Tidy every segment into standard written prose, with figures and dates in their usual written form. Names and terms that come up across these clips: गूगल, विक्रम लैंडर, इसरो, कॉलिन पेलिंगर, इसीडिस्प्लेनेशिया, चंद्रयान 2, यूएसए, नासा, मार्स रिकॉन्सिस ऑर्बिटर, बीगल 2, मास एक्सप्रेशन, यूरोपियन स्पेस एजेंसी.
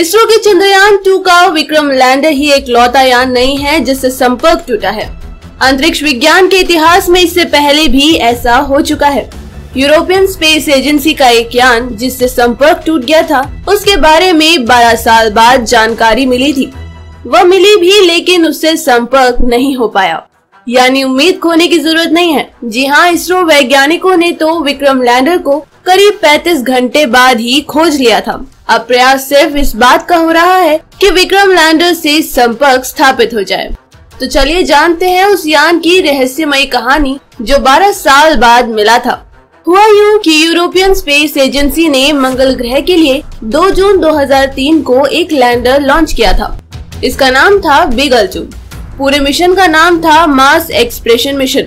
इसरो के चंद्रयान 2 का विक्रम लैंडर ही एक लौता यान नहीं है जिससे संपर्क टूटा है। अंतरिक्ष विज्ञान के इतिहास में इससे पहले भी ऐसा हो चुका है। यूरोपियन स्पेस एजेंसी का एक यान जिससे संपर्क टूट गया था, उसके बारे में 12 साल बाद जानकारी मिली थी। वह मिली भी, लेकिन उससे संपर्क नहीं हो पाया। यानी उम्मीद खोने की जरूरत नहीं है। जी हाँ, इसरो वैज्ञानिकों ने तो विक्रम लैंडर को करीब 35 घंटे बाद ही खोज लिया था। अब प्रयास सिर्फ इस बात का हो रहा है कि विक्रम लैंडर से संपर्क स्थापित हो जाए। तो चलिए जानते हैं उस यान की रहस्यमयी कहानी जो 12 साल बाद मिला था। हुआ यूं कि यूरोपियन स्पेस एजेंसी ने मंगल ग्रह के लिए 2 जून 2003 को एक लैंडर लॉन्च किया था। इसका नाम था बीगल 2। पूरे मिशन का नाम था मास एक्सप्रेशन मिशन।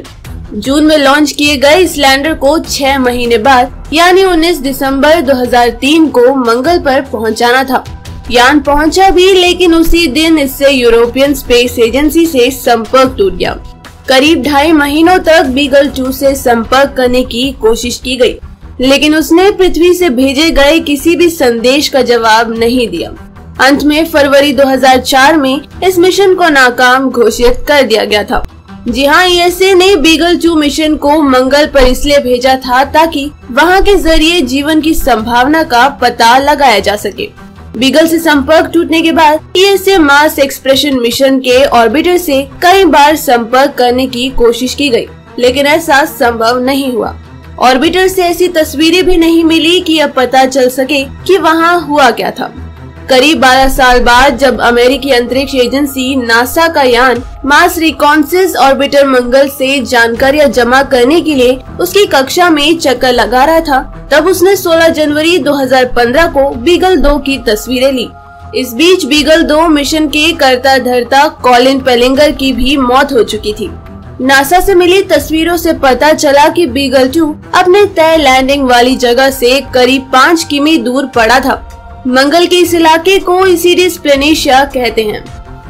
जून में लॉन्च किए गए इस लैंडर को 6 महीने बाद यानी 19 दिसंबर 2003 को मंगल पर पहुंचाना था। यान पहुंचा भी, लेकिन उसी दिन इससे यूरोपियन स्पेस एजेंसी से संपर्क टूट गया। करीब 2.5 महीनों तक बीगल 2 से संपर्क करने की कोशिश की गई, लेकिन उसने पृथ्वी से भेजे गए किसी भी संदेश का जवाब नहीं दिया। अंत में फरवरी 2004 में इस मिशन को नाकाम घोषित कर दिया गया था। जी हाँ, यूएसए ने बीगल 2 मिशन को मंगल पर इसलिए भेजा था ताकि वहां के जरिए जीवन की संभावना का पता लगाया जा सके। बीगल से संपर्क टूटने के बाद यूएसए मास एक्सप्रेशन मिशन के ऑर्बिटर से कई बार संपर्क करने की कोशिश की गई, लेकिन ऐसा संभव नहीं हुआ। ऑर्बिटर से ऐसी तस्वीरें भी नहीं मिली कि यह पता चल सके कि वहाँ हुआ क्या था। करीब 12 साल बाद जब अमेरिकी अंतरिक्ष एजेंसी नासा का यान मार्स रिकॉन्सिस ऑर्बिटर मंगल से जानकारियां जमा करने के लिए उसकी कक्षा में चक्कर लगा रहा था, तब उसने 16 जनवरी 2015 को बीगल 2 की तस्वीरें ली। इस बीच बीगल 2 मिशन के कर्ता धर्ता कॉलिन पेलिंगर की भी मौत हो चुकी थी। नासा से मिली तस्वीरों से पता चला कि बीगल 2 अपने तय लैंडिंग वाली जगह से करीब 5 किमी दूर पड़ा था। मंगल के इस इलाके को इसीडिस्प्लेनेशिया कहते हैं।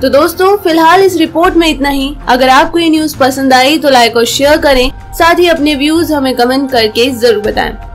तो दोस्तों, फिलहाल इस रिपोर्ट में इतना ही। अगर आपको ये न्यूज़ पसंद आई तो लाइक और शेयर करें, साथ ही अपने व्यूज हमें कमेंट करके जरूर बताएं।